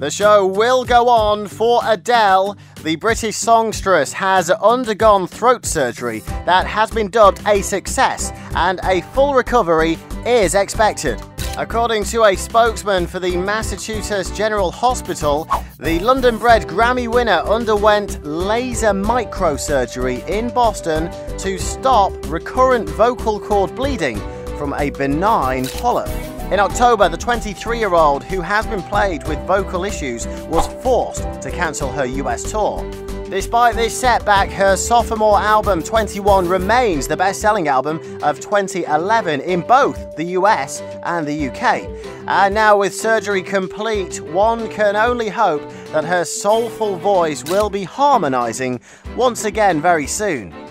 The show will go on for Adele. The British songstress has undergone throat surgery that has been dubbed a success, and a full recovery is expected. According to a spokesman for the Massachusetts General Hospital, the London-bred Grammy winner underwent laser microsurgery in Boston to stop recurrent vocal cord bleeding from a benign polyp. In October, the 23-year-old, who has been plagued with vocal issues, was forced to cancel her US tour. Despite this setback, her sophomore album 21 remains the best-selling album of 2011 in both the US and the UK. And now with surgery complete, one can only hope that her soulful voice will be harmonising once again very soon.